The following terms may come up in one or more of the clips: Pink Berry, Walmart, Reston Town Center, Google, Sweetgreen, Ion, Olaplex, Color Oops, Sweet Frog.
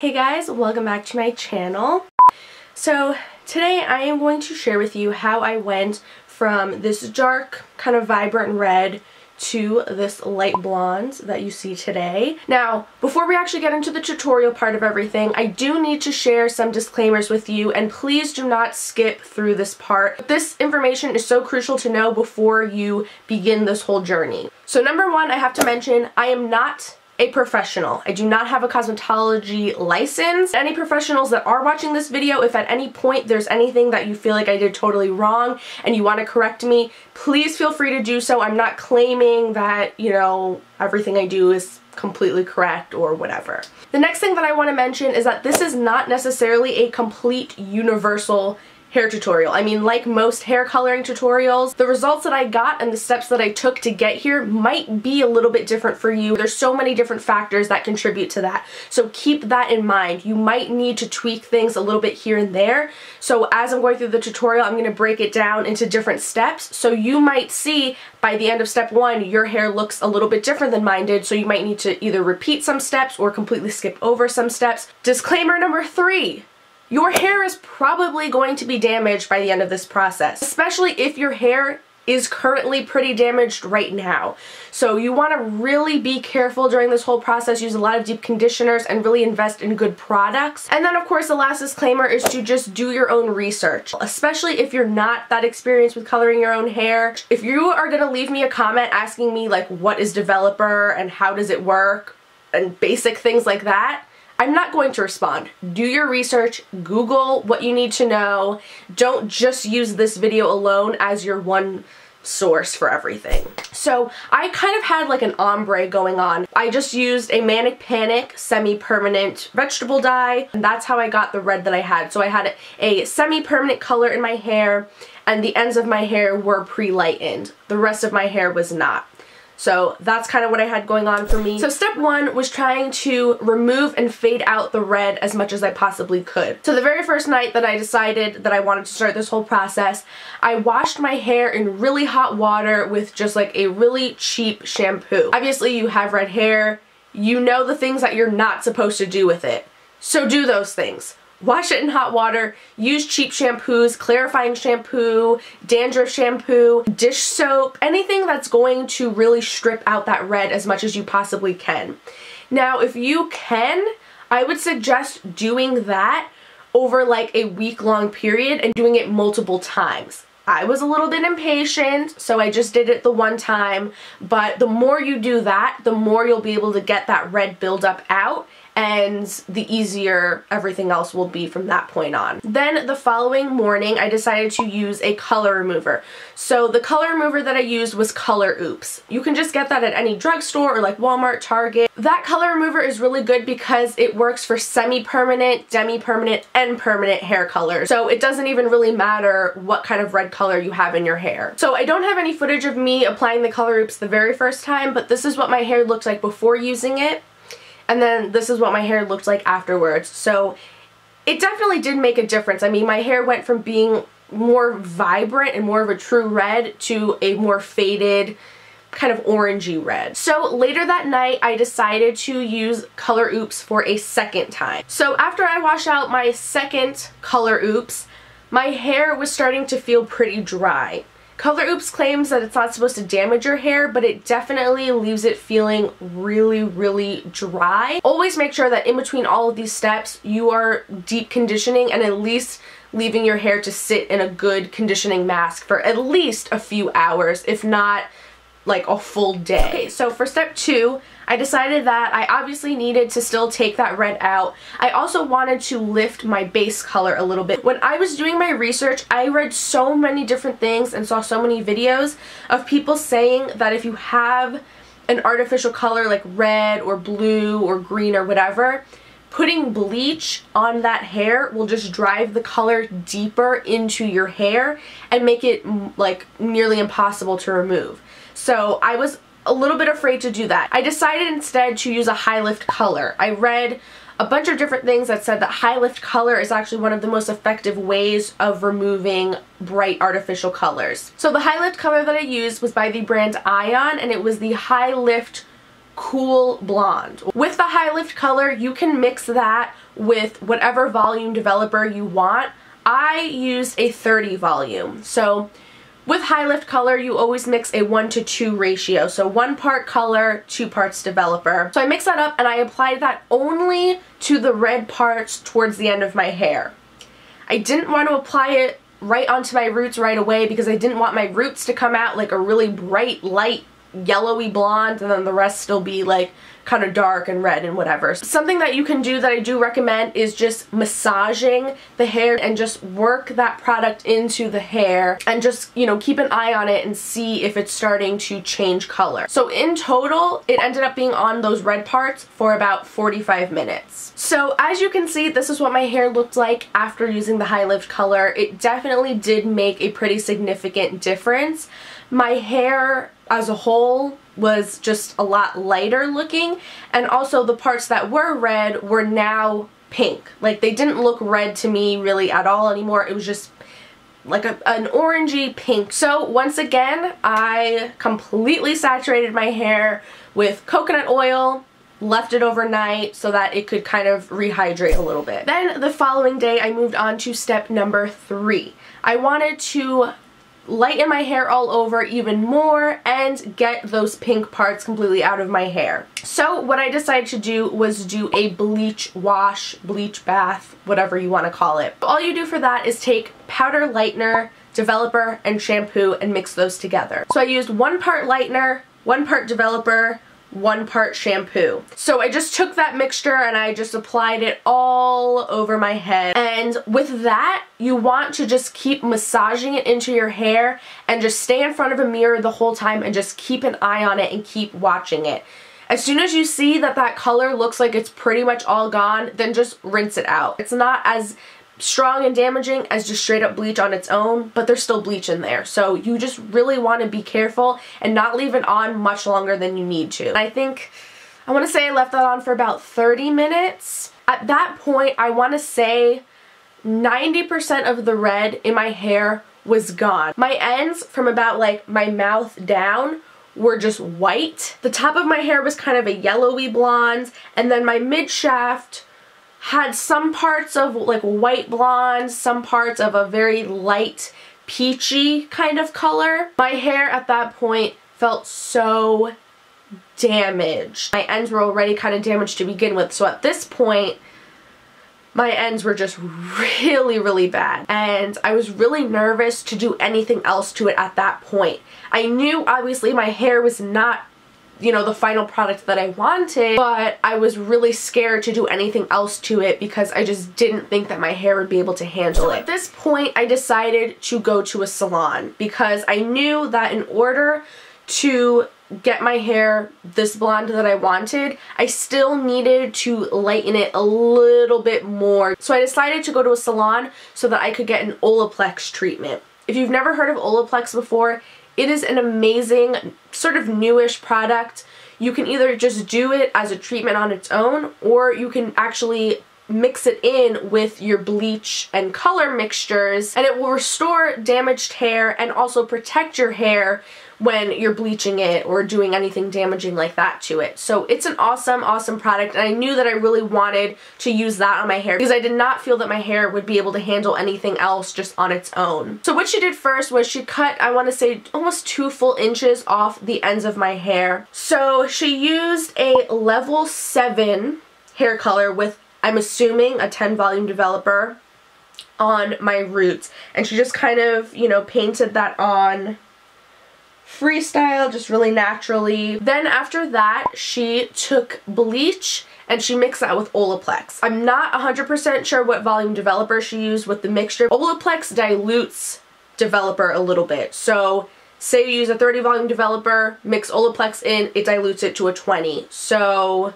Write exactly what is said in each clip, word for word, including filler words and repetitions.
Hey guys, welcome back to my channel. So today I am going to share with you how I went from this dark kind of vibrant red to this light blonde that you see today. Now before we actually get into the tutorial part of everything, I do need to share some disclaimers with you, and please do not skip through this part. This information is so crucial to know before you begin this whole journey. So number one, I have to mention I am not a professional. I do not have a cosmetology license. Any professionals that are watching this video, if at any point there's anything that you feel like I did totally wrong and you want to correct me, please feel free to do so. I'm not claiming that, you know, everything I do is completely correct or whatever. The next thing that I want to mention is that this is not necessarily a complete universal hair tutorial. I mean, like most hair coloring tutorials, the results that I got and the steps that I took to get here might be a little bit different for you. There's so many different factors that contribute to that. So keep that in mind. You might need to tweak things a little bit here and there. So as I'm going through the tutorial, I'm going to break it down into different steps. So you might see by the end of step one, your hair looks a little bit different than mine did. So you might need to either repeat some steps or completely skip over some steps. Disclaimer number three. Your hair is probably going to be damaged by the end of this process, especially if your hair is currently pretty damaged right now. So you want to really be careful during this whole process, use a lot of deep conditioners, and really invest in good products. And then of course the last disclaimer is to just do your own research, especially if you're not that experienced with coloring your own hair. If you are going to leave me a comment asking me like what is developer and how does it work and basic things like that, I'm not going to respond. Do your research, Google what you need to know. Don't just use this video alone as your one source for everything. So I kind of had like an ombre going on. I just used a Manic Panic semi-permanent vegetable dye, and that's how I got the red that I had. So I had a semi-permanent color in my hair, and the ends of my hair were pre-lightened. The rest of my hair was not. So that's kind of what I had going on for me. So step one was trying to remove and fade out the red as much as I possibly could. So the very first night that I decided that I wanted to start this whole process, I washed my hair in really hot water with just like a really cheap shampoo. Obviously you have red hair, you know the things that you're not supposed to do with it. So do those things. Wash it in hot water, use cheap shampoos, clarifying shampoo, dandruff shampoo, dish soap, anything that's going to really strip out that red as much as you possibly can. Now, if you can, I would suggest doing that over like a week-long period and doing it multiple times. I was a little bit impatient, so I just did it the one time, but the more you do that, the more you'll be able to get that red buildup out, and the easier everything else will be from that point on. Then the following morning, I decided to use a color remover. So the color remover that I used was Color Oops. You can just get that at any drugstore or like Walmart, Target. That color remover is really good because it works for semi-permanent, demi-permanent, and permanent hair colors. So it doesn't even really matter what kind of red color you have in your hair. So I don't have any footage of me applying the Color Oops the very first time, but this is what my hair looked like before using it. And then this is what my hair looked like afterwards. So it definitely did make a difference. I mean, my hair went from being more vibrant and more of a true red to a more faded kind of orangey red. So later that night, I decided to use Color Oops for a second time. So after I washed out my second Color Oops, my hair was starting to feel pretty dry. Color Oops claims that it's not supposed to damage your hair, but it definitely leaves it feeling really, really dry. Always make sure that in between all of these steps, you are deep conditioning and at least leaving your hair to sit in a good conditioning mask for at least a few hours, if not like a full day. Okay, so for step two, I decided that I obviously needed to still take that red out. I also wanted to lift my base color a little bit. When I was doing my research, I read so many different things and saw so many videos of people saying that if you have an artificial color like red or blue or green or whatever, putting bleach on that hair will just drive the color deeper into your hair and make it like nearly impossible to remove. So I was a little bit afraid to do that. I decided instead to use a high lift color. I read a bunch of different things that said that high lift color is actually one of the most effective ways of removing bright artificial colors. So the high lift color that I used was by the brand Ion, and it was the high lift cool blonde. With the high lift color, you can mix that with whatever volume developer you want. I used a thirty volume. So with high lift color, you always mix a one to two ratio. So one part color, two parts developer. So I mixed that up and I applied that only to the red parts towards the end of my hair. I didn't want to apply it right onto my roots right away because I didn't want my roots to come out like a really bright, light, yellowy blonde and then the rest still be like kind of dark and red and whatever. Something that you can do that I do recommend is just massaging the hair and just work that product into the hair and just, you know, keep an eye on it and see if it's starting to change color. So in total, it ended up being on those red parts for about forty-five minutes. So as you can see, this is what my hair looked like after using the high lift color. It definitely did make a pretty significant difference. My hair as a whole was just a lot lighter looking, and also the parts that were red were now pink. Like, they didn't look red to me really at all anymore. It was just like a, an orangey pink. So once again, I completely saturated my hair with coconut oil, left it overnight so that it could kind of rehydrate a little bit. Then the following day, I moved on to step number three. I wanted to lighten my hair all over even more and get those pink parts completely out of my hair. So what I decided to do was do a bleach wash, bleach bath, whatever you want to call it. All you do for that is take powder lightener, developer, and shampoo and mix those together. So I used one part lightener, one part developer, one part shampoo. So I just took that mixture and I just applied it all over my head. And with that, you want to just keep massaging it into your hair and just stay in front of a mirror the whole time and just keep an eye on it and keep watching it. As soon as you see that that color looks like it's pretty much all gone, then just rinse it out. It's not as strong and damaging as just straight up bleach on its own, but there's still bleach in there. So you just really want to be careful and not leave it on much longer than you need to. I think, I want to say I left that on for about thirty minutes. At that point, I want to say ninety percent of the red in my hair was gone. My ends from about like my mouth down were just white. The top of my hair was kind of a yellowy blonde, and then my mid shaft had some parts of like white blonde, some parts of a very light peachy kind of color. My hair at that point felt so damaged. My ends were already kind of damaged to begin with, so at this point my ends were just really, really bad, and I was really nervous to do anything else to it at that point. I knew obviously my hair was not, you know, the final product that I wanted, but I was really scared to do anything else to it because I just didn't think that my hair would be able to handle it. At this point, I decided to go to a salon because I knew that in order to get my hair this blonde that I wanted, I still needed to lighten it a little bit more. So I decided to go to a salon so that I could get an Olaplex treatment. If you've never heard of Olaplex before, it is an amazing, sort of newish product. You can either just do it as a treatment on its own, or you can actually mix it in with your bleach and color mixtures, and it will restore damaged hair and also protect your hair when you're bleaching it or doing anything damaging like that to it. So it's an awesome, awesome product, and I knew that I really wanted to use that on my hair because I did not feel that my hair would be able to handle anything else just on its own. So what she did first was she cut, I want to say, almost two full inches off the ends of my hair. So she used a level seven hair color with, I'm assuming, a ten volume developer on my roots, and she just kind of, you know, painted that on freestyle, just really naturally. Then after that, she took bleach and she mixed that with Olaplex. I'm not one hundred percent sure what volume developer she used with the mixture. Olaplex dilutes developer a little bit. So say you use a thirty volume developer, mix Olaplex in, it dilutes it to a twenty. So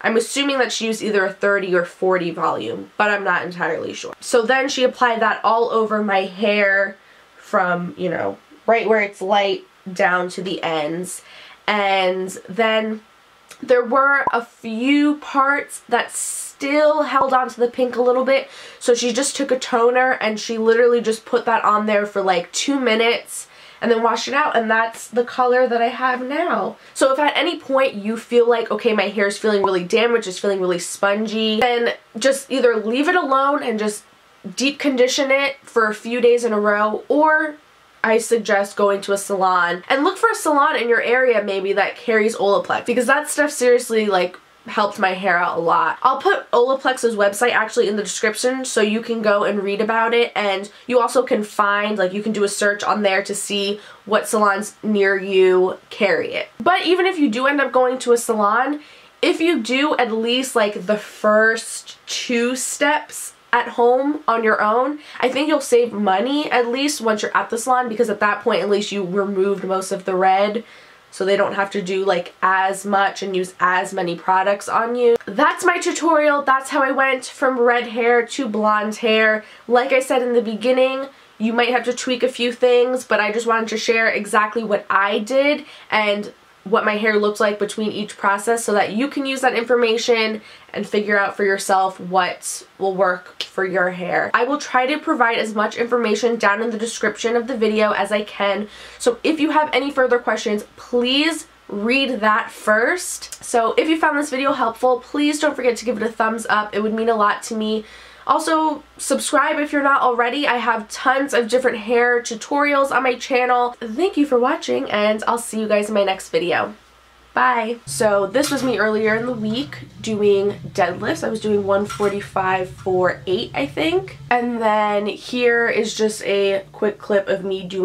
I'm assuming that she used either a thirty or forty volume, but I'm not entirely sure. So then she applied that all over my hair from, you know, right where it's light down to the ends, and then there were a few parts that still held on to the pink a little bit, so she just took a toner and she literally just put that on there for like two minutes and then wash it out, and that's the color that I have now. So if at any point you feel like, okay, my hair is feeling really damaged, it's feeling really spongy, then just either leave it alone and just deep condition it for a few days in a row, or I suggest going to a salon and look for a salon in your area maybe that carries Olaplex, because that stuff seriously like helped my hair out a lot. I'll put Olaplex's website actually in the description so you can go and read about it, and you also can find, like, you can do a search on there to see what salons near you carry it. But even if you do end up going to a salon, if you do at least like the first two steps at home on your own, I think you'll save money at least once you're at the salon, because at that point at least you removed most of the red, so they don't have to do like as much and use as many products on you. That's my tutorial. That's how I went from red hair to blonde hair. Like I said in the beginning, you might have to tweak a few things, but I just wanted to share exactly what I did and what my hair looked like between each process so that you can use that information and figure out for yourself what will work for your hair. I will try to provide as much information down in the description of the video as I can, so if you have any further questions, please read that first. So if you found this video helpful, please don't forget to give it a thumbs up. It would mean a lot to me. Also, subscribe if you're not already. I have tons of different hair tutorials on my channel. Thank you for watching, and I'll see you guys in my next video. Bye. So this was me earlier in the week doing deadlifts. I was doing one forty-five for eight, I think. And then here is just a quick clip of me doing